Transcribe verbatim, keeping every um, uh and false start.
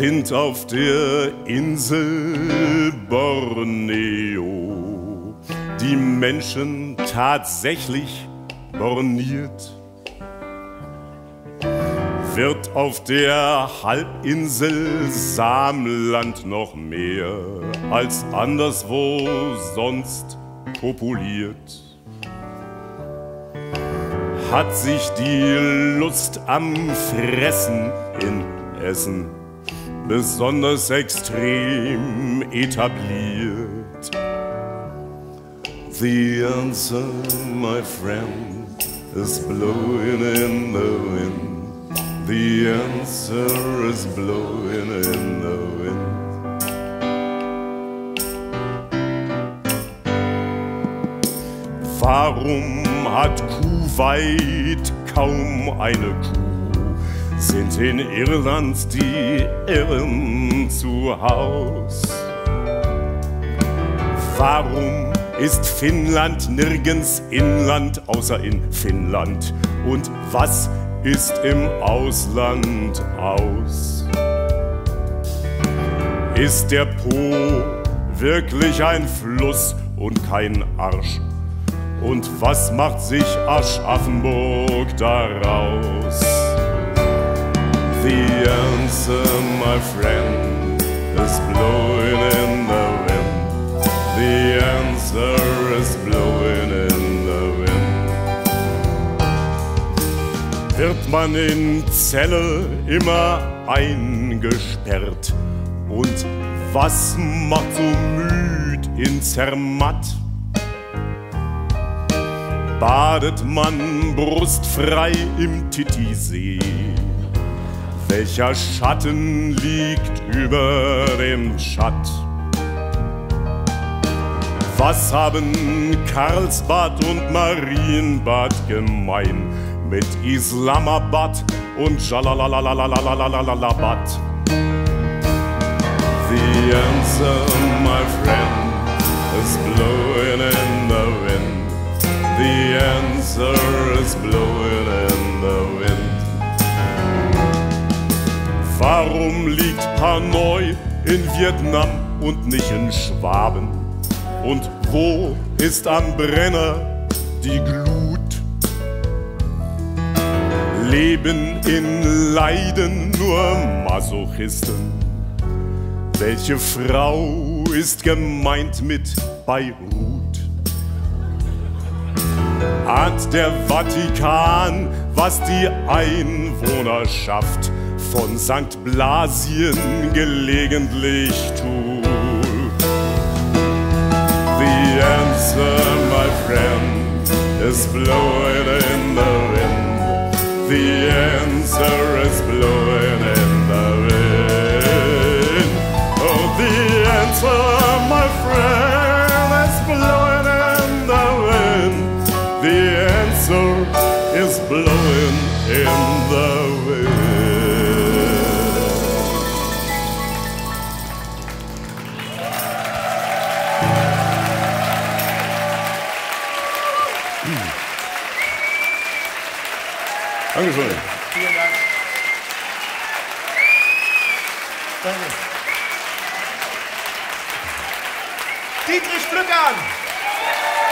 sind auf der Insel Borneo die Menschen tatsächlich borniert. Wird auf der Halbinsel Samland noch mehr als anderswo sonst populiert? Hat sich die Lust am Fressen in Essen besonders extrem etabliert? The answer, my friend, is blowing in the wind. The answer is blowing in the wind. Warum hat Kuwait kaum eine Kuh? Sind in Irland die Irren zu Haus? Warum ist Finnland nirgends Inland außer in Finnland? Und was ist im Ausland aus? Ist der Po wirklich ein Fluss und kein Arsch? Und was macht sich Aschaffenburg daraus? The answer, my friend, is blowing in the wind. The answer is blowing in the wind. Wird man in Zelle immer eingesperrt? Und was macht so müd in Zermatt? Badet man brustfrei im Titisee? Welcher Schatten liegt über dem Schatt? Was haben Karlsbad und Marienbad gemein mit Islamabad und Jalalalalalalalabad? The answer, my friend, is blowing in the wind. The answer is blowing in the wind. Warum liegt Hanoi in Vietnam und nicht in Schwaben? Und wo ist am Brenner die Glut? Leben in Leiden nur Masochisten? Welche Frau ist gemeint mit Beirut? Ahnt der Vatikan, was die Einwohnerschaft von Sankt Blasien gelegentlich tut? The answer, my friend, is blowing in the wind. The answer is blowing in the wind. Oh, the answer, my friend, is blowing in the wind. The answer is blowing in the wind. Dankeschön. Vielen Dank. Danke. Dietrich Plückhahn.